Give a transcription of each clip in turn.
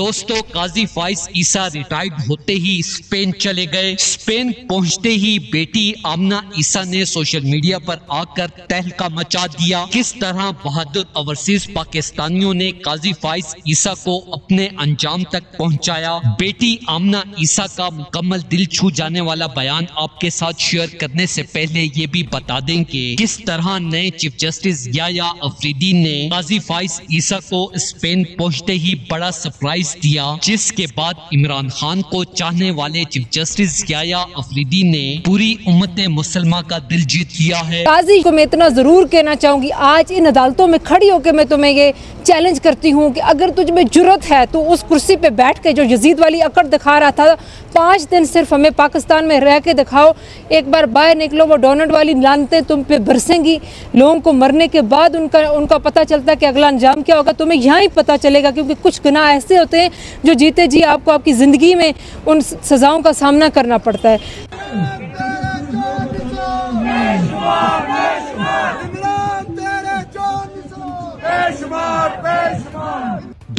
दोस्तों, काज़ी फ़ैज़ ईसा रिटायर्ड होते ही स्पेन चले गए। स्पेन पहुंचते ही बेटी आमना ईसा ने सोशल मीडिया पर आकर तहलका मचा दिया। किस तरह बहादुर ओवरसीज पाकिस्तानियों ने काज़ी फ़ैज़ ईसा को अपने अंजाम तक पहुंचाया। बेटी आमना ईसा का मुकम्मल दिल छू जाने वाला बयान आपके साथ शेयर करने से पहले ये भी बता दें कि किस तरह नए चीफ जस्टिस यहया अफरीदी ने काज़ी फ़ैज़ ईसा को स्पेन पहुंचते ही बड़ा सरप्राइज दिया, जिसके बाद इमरान खान को चाहने वाले चीफ जस्टिस यहया अफरीदी ने पूरी उम्मत मुसलमा का दिल जीत लिया है। काजी को मैं इतना जरूर कहना चाहूँगी, आज इन अदालतों में खड़ी होकर मैं तुम्हें ये चैलेंज करती हूँ कि अगर तुझ में जुर्रत है तो उस कुर्सी पे बैठ के जो यजीद वाली अकड़ दिखा रहा था, 5 दिन सिर्फ हमें पाकिस्तान में रह के दिखाओ, एक बार बाहर निकलो, वो डोनट वाली लानतें तुम पे बरसेंगी। लोगों को मरने के बाद उनका पता चलता है कि अगला अंजाम क्या होगा, तुम्हें यहाँ ही पता चलेगा, क्योंकि कुछ गुनाह ऐसे होते हैं जो जीते जी आपको आपकी ज़िंदगी में उन सजाओं का सामना करना पड़ता है।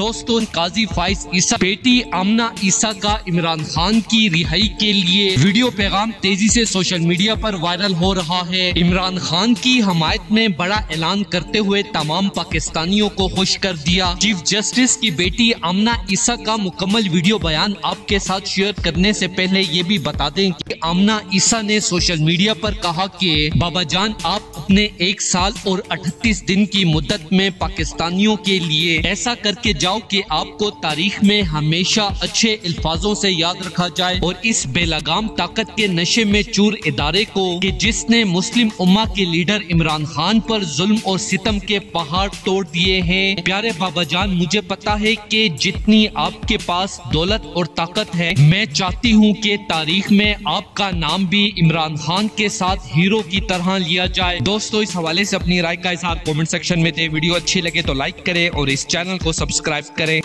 दोस्तों, काज़ी फ़ैज़ ईसा बेटी आमना ईसा का इमरान खान की रिहाई के लिए वीडियो पैगाम तेजी से सोशल मीडिया पर वायरल हो रहा है। इमरान खान की हमायत में बड़ा ऐलान करते हुए तमाम पाकिस्तानियों को खुश कर दिया। चीफ जस्टिस की बेटी आमना ईसा का मुकम्मल वीडियो बयान आपके साथ शेयर करने से पहले ये भी बता दें कि आमना ईसा ने सोशल मीडिया पर कहा कि बाबा जान, आप अपने 1 साल और 38 दिन की मुद्दत में पाकिस्तानियों के लिए ऐसा करके जाओ कि आपको तारीख में हमेशा अच्छे अल्फाजों से याद रखा जाए, और इस बेलगाम ताकत के नशे में चूर इदारे को कि जिसने मुस्लिम उम्मा के लीडर इमरान खान पर जुल्म और सितम के पहाड़ तोड़ दिए हैं। प्यारे बाबा जान, मुझे पता है कि जितनी आपके पास दौलत और ताकत है, मैं चाहती हूँ कि तारीख में आपका नाम भी इमरान खान के साथ हीरो की तरह लिया जाए। दोस्तों, इस हवाले से अपनी राय का इजहार कमेंट सेक्शन में दें। वीडियो अच्छी लगे तो लाइक करें और इस चैनल को सब्सक्राइब करें।